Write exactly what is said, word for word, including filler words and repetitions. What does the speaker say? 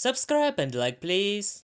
Subscribe and like, please.